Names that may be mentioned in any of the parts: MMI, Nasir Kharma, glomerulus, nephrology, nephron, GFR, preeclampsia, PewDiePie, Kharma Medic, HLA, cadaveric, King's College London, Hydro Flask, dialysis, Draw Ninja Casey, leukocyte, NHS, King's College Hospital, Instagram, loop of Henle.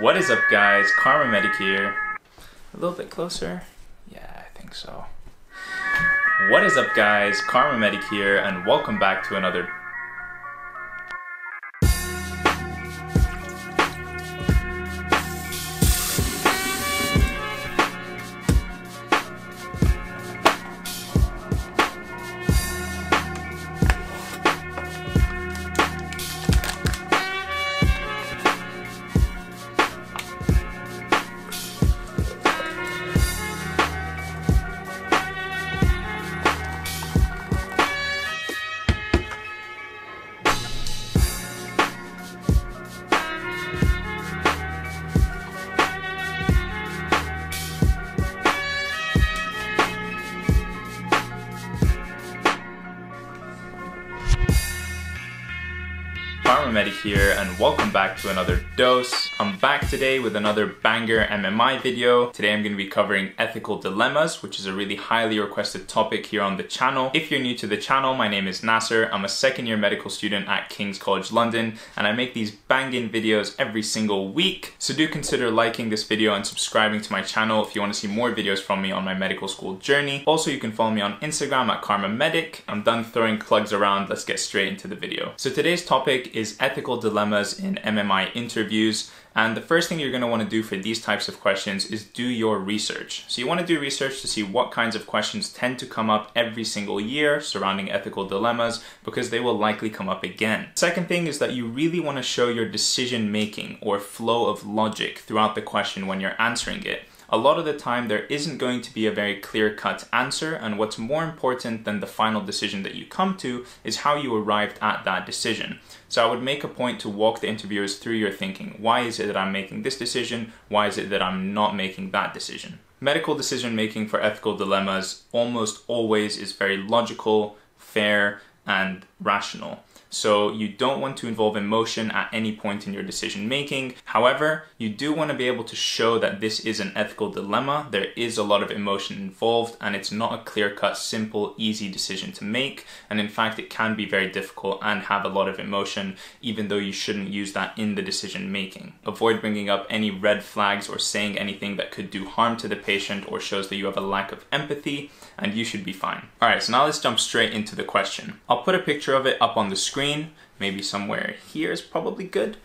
What is up, guys? Karma Medic here. A little bit closer? Yeah, I think so. What is up, guys? Karma Medic here, and welcome back to another... Medic here, and welcome back to another dose. I'm back today with another banger MMI video. Today I'm going to be covering ethical dilemmas, which is a really highly requested topic here on the channel. If you're new to the channel, my name is Nasir. I'm a second-year medical student at King's College London, and I make these banging videos every single week. So do consider liking this video and subscribing to my channel if you want to see more videos from me on my medical school journey. Also, you can follow me on Instagram at Karma Medic. I'm done throwing plugs around. Let's get straight into the video. So today's topic is ethical dilemmas in MMI interviews. And the first thing you're going to want to do for these types of questions is do your research. So you want to do research to see what kinds of questions tend to come up every single year surrounding ethical dilemmas, because they will likely come up again. Second thing is that you really want to show your decision making or flow of logic throughout the question when you're answering it. A lot of the time, there isn't going to be a very clear-cut answer, and what's more important than the final decision that you come to is how you arrived at that decision. So I would make a point to walk the interviewers through your thinking. Why is it that I'm making this decision? Why is it that I'm not making that decision? Medical decision-making for ethical dilemmas almost always is very logical, fair, and rational. So you don't want to involve emotion at any point in your decision making. However, you do want to be able to show that this is an ethical dilemma. There is a lot of emotion involved, and it's not a clear-cut, simple, easy decision to make. And in fact, it can be very difficult and have a lot of emotion, even though you shouldn't use that in the decision making. Avoid bringing up any red flags or saying anything that could do harm to the patient or shows that you have a lack of empathy, and you should be fine. All right, so now let's jump straight into the question. I'll put a picture of it up on the screen, maybe somewhere here is probably good.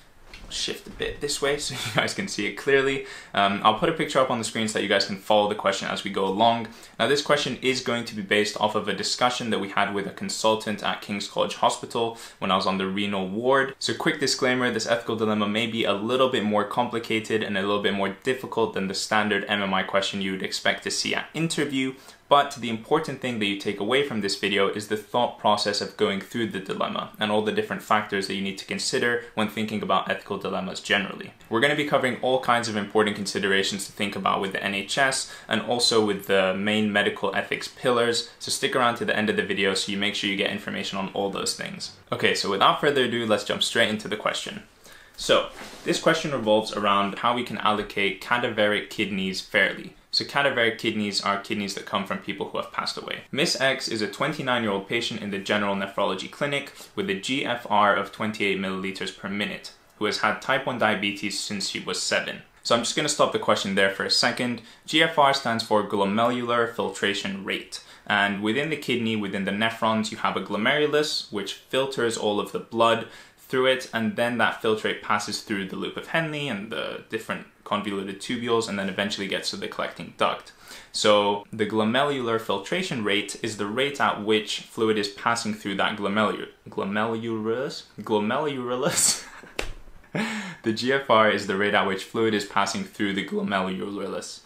I'll shift a bit this way so you guys can see it clearly. I'll put a picture up on the screen so that you guys can follow the question as we go along. Now, this question is going to be based off of a discussion that we had with a consultant at King's College Hospital when I was on the renal ward. So quick disclaimer, this ethical dilemma may be a little bit more complicated and a little bit more difficult than the standard MMI question you would expect to see at interview. But the important thing that you take away from this video is the thought process of going through the dilemma and all the different factors that you need to consider when thinking about ethical dilemmas generally. We're going to be covering all kinds of important considerations to think about with the NHS and also with the main medical ethics pillars, so stick around to the end of the video so you make sure you get information on all those things. Okay, so without further ado, let's jump straight into the question. So, this question revolves around how we can allocate cadaveric kidneys fairly. So cadaveric kidneys are kidneys that come from people who have passed away. Miss X is a 29-year-old patient in the general nephrology clinic with a GFR of 28 milliliters per minute, who has had type 1 diabetes since she was 7. So I'm just going to stop the question there for a second. GFR stands for glomerular filtration rate. And within the kidney, within the nephrons, you have a glomerulus, which filters all of the blood through it, and then that filtrate passes through the loop of Henle and the different convoluted tubules, and then eventually gets to the collecting duct. So the glomerular filtration rate is the rate at which fluid is passing through that glomerulus. The GFR is the rate at which fluid is passing through the glomerulus.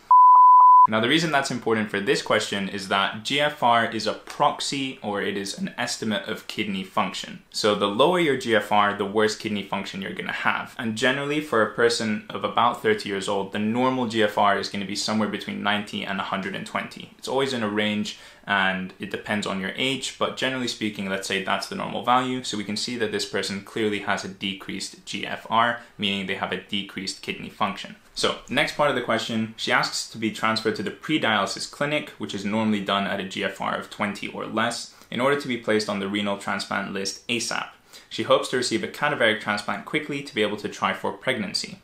Now, the reason that's important for this question is that GFR is a proxy, or it is an estimate of kidney function. So the lower your GFR, the worse kidney function you're going to have. And generally, for a person of about 30 years old, the normal GFR is going to be somewhere between 90 and 120. It's always in a range, and it depends on your age, but generally speaking, let's say that's the normal value. So we can see that this person clearly has a decreased GFR, meaning they have a decreased kidney function. So next part of the question, she asks to be transferred to the pre-dialysis clinic, which is normally done at a GFR of 20 or less, in order to be placed on the renal transplant list ASAP. She hopes to receive a cadaveric transplant quickly to be able to try for pregnancy.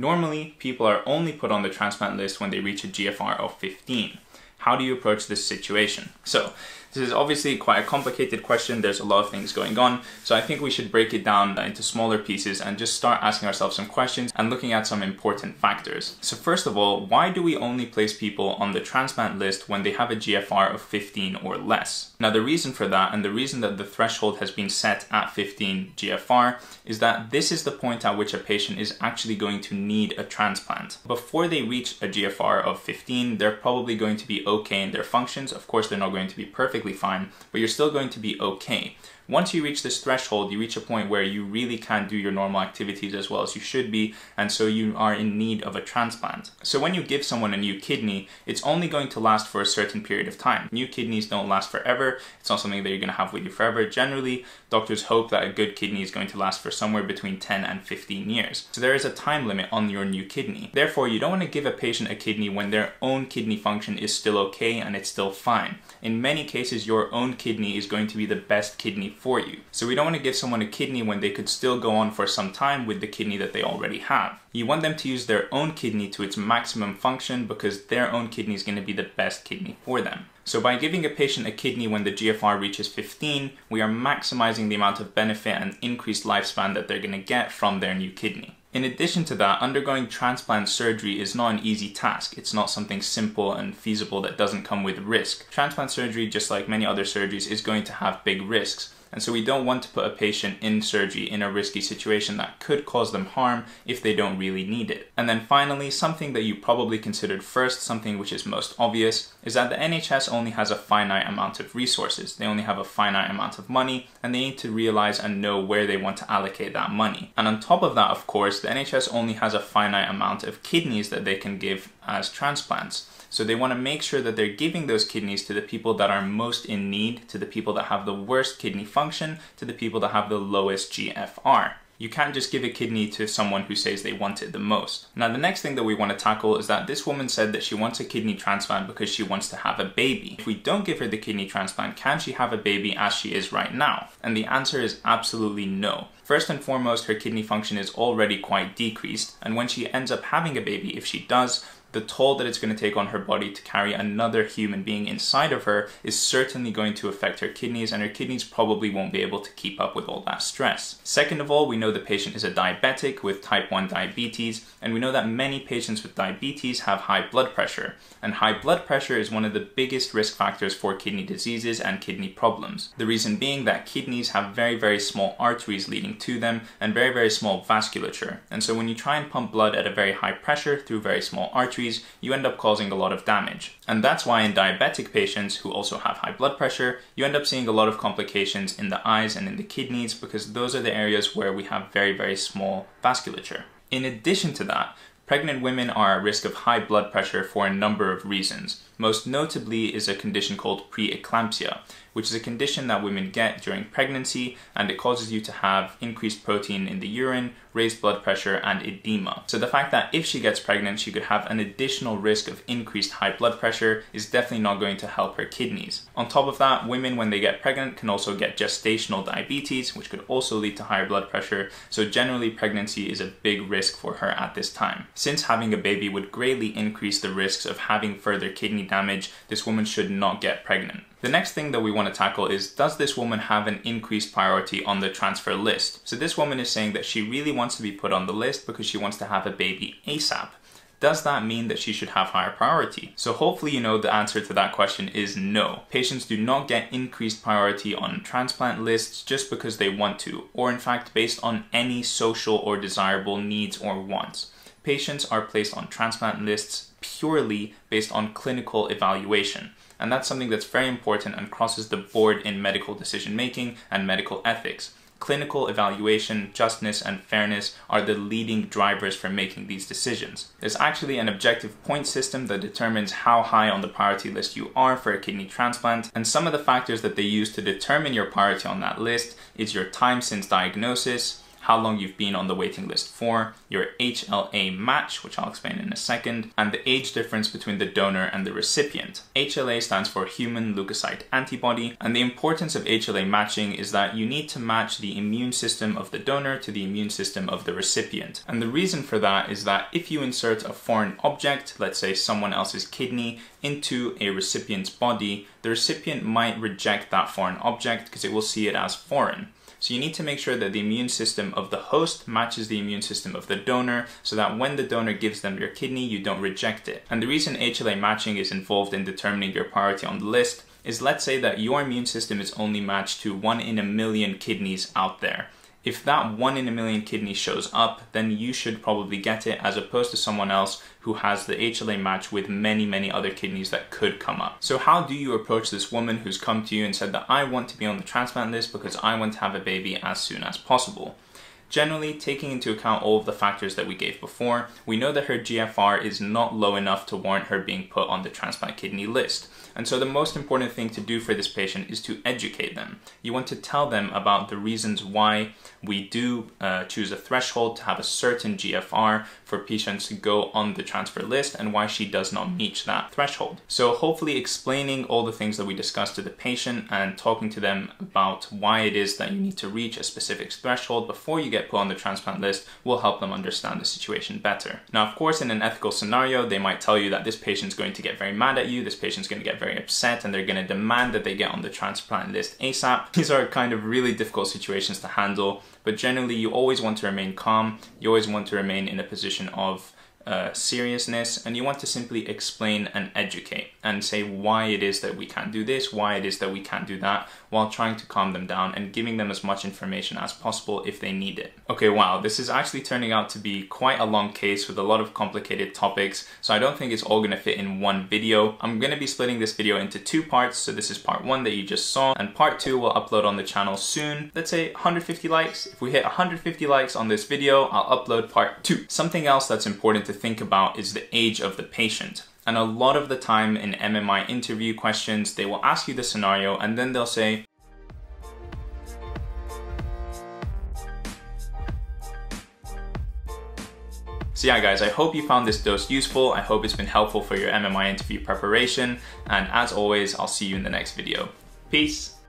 Normally, people are only put on the transplant list when they reach a GFR of 15. How do you approach this situation? So, this is obviously quite a complicated question. There's a lot of things going on. So I think we should break it down into smaller pieces and just start asking ourselves some questions and looking at some important factors. So first of all, why do we only place people on the transplant list when they have a GFR of 15 or less? Now, the reason for that, and the reason that the threshold has been set at 15 GFR, is that this is the point at which a patient is actually going to need a transplant. Before they reach a GFR of 15, they're probably going to be okay in their functions. Of course, they're not going to be perfect, fine, but you're still going to be okay. Once you reach this threshold, you reach a point where you really can't do your normal activities as well as you should be, and so you are in need of a transplant. So when you give someone a new kidney, it's only going to last for a certain period of time. New kidneys don't last forever. It's not something that you're going to have with you forever. Generally, doctors hope that a good kidney is going to last for somewhere between 10 and 15 years. So there is a time limit on your new kidney. Therefore, you don't want to give a patient a kidney when their own kidney function is still okay and it's still fine. In many cases, your own kidney is going to be the best kidney for you. So we don't want to give someone a kidney when they could still go on for some time with the kidney that they already have. You want them to use their own kidney to its maximum function because their own kidney is going to be the best kidney for them. So by giving a patient a kidney when the GFR reaches 15, we are maximizing the amount of benefit and increased lifespan that they're going to get from their new kidney. In addition to that, undergoing transplant surgery is not an easy task. It's not something simple and feasible that doesn't come with risk. Transplant surgery, just like many other surgeries, is going to have big risks. And so we don't want to put a patient in surgery in a risky situation that could cause them harm if they don't really need it. And then finally, something that you probably considered first, something which is most obvious, is that the NHS only has a finite amount of resources. They only have a finite amount of money, and they need to realize and know where they want to allocate that money. And on top of that, of course, the NHS only has a finite amount of kidneys that they can give as transplants. So they want to make sure that they're giving those kidneys to the people that are most in need, to the people that have the worst kidney function, to the people that have the lowest GFR. You can't just give a kidney to someone who says they want it the most. Now, the next thing that we want to tackle is that this woman said that she wants a kidney transplant because she wants to have a baby. If we don't give her the kidney transplant, can she have a baby as she is right now? And the answer is absolutely no. First and foremost, her kidney function is already quite decreased, and when she ends up having a baby, if she does, the toll that it's going to take on her body to carry another human being inside of her is certainly going to affect her kidneys, and her kidneys probably won't be able to keep up with all that stress. Second of all, we know the patient is a diabetic with type 1 diabetes, and we know that many patients with diabetes have high blood pressure, and high blood pressure is one of the biggest risk factors for kidney diseases and kidney problems. The reason being that kidneys have very, very small arteries leading to them and very, very small vasculature. And so when you try and pump blood at a very high pressure through very small arteries, you end up causing a lot of damage. And that's why in diabetic patients who also have high blood pressure, you end up seeing a lot of complications in the eyes and in the kidneys, because those are the areas where we have very, very small vasculature. In addition to that, pregnant women are at risk of high blood pressure for a number of reasons. Most notably is a condition called preeclampsia, which is a condition that women get during pregnancy, and it causes you to have increased protein in the urine, raised blood pressure, and edema. So the fact that if she gets pregnant, she could have an additional risk of increased high blood pressure is definitely not going to help her kidneys. On top of that, women, when they get pregnant, can also get gestational diabetes, which could also lead to higher blood pressure. So generally, pregnancy is a big risk for her at this time. Since having a baby would greatly increase the risks of having further kidney damage, this woman should not get pregnant. The next thing that we want to tackle is, does this woman have an increased priority on the transfer list? So this woman is saying that she really wants to be put on the list because she wants to have a baby ASAP. Does that mean that she should have higher priority? So hopefully you know the answer to that question is no. Patients do not get increased priority on transplant lists just because they want to, or in fact based on any social or desirable needs or wants. Patients are placed on transplant lists purely based on clinical evaluation. And that's something that's very important and crosses the board in medical decision-making and medical ethics. Clinical evaluation, justness, and fairness are the leading drivers for making these decisions. There's actually an objective point system that determines how high on the priority list you are for a kidney transplant, and some of the factors that they use to determine your priority on that list is your time since diagnosis, how long you've been on the waiting list for, your HLA match, which I'll explain in a second, and the age difference between the donor and the recipient. HLA stands for human leukocyte antibody, and the importance of HLA matching is that you need to match the immune system of the donor to the immune system of the recipient. And the reason for that is that if you insert a foreign object, let's say someone else's kidney, into a recipient's body, the recipient might reject that foreign object because it will see it as foreign. So you need to make sure that the immune system of the host matches the immune system of the donor so that when the donor gives them your kidney, you don't reject it. And the reason HLA matching is involved in determining your priority on the list is, let's say that your immune system is only matched to 1 in a million kidneys out there. If that 1 in a million kidney shows up, then you should probably get it as opposed to someone else who has the HLA match with many, many other kidneys that could come up. So how do you approach this woman who's come to you and said that I want to be on the transplant list because I want to have a baby as soon as possible? Generally, taking into account all of the factors that we gave before, we know that her GFR is not low enough to warrant her being put on the transplant kidney list. And so the most important thing to do for this patient is to educate them. You want to tell them about the reasons why we do choose a threshold to have a certain GFR for patients to go on the transfer list and why she does not reach that threshold. So hopefully explaining all the things that we discussed to the patient and talking to them about why it is that you need to reach a specific threshold before you get put on the transplant list will help them understand the situation better. Now, of course, in an ethical scenario, they might tell you that this patient's going to get very mad at you, this patient's going to get very upset, and they're going to demand that they get on the transplant list ASAP. These are kind of really difficult situations to handle, but generally, you always want to remain calm, you always want to remain in a position of seriousness, and you want to simply explain and educate and say why it is that we can't do this, why it is that we can't do that, while trying to calm them down and giving them as much information as possible if they need it. Okay, wow, this is actually turning out to be quite a long case with a lot of complicated topics, so I don't think it's all going to fit in one video. I'm going to be splitting this video into 2 parts, so this is part 1 that you just saw, and part 2 will upload on the channel soon. Let's say 150 likes. If we hit 150 likes on this video, I'll upload part 2. Something else that's important to think about is the age of the patient. And a lot of the time in MMI interview questions, they will ask you the scenario and then they'll say, so yeah guys, I hope you found this dose useful. I hope it's been helpful for your MMI interview preparation. And as always, I'll see you in the next video. Peace.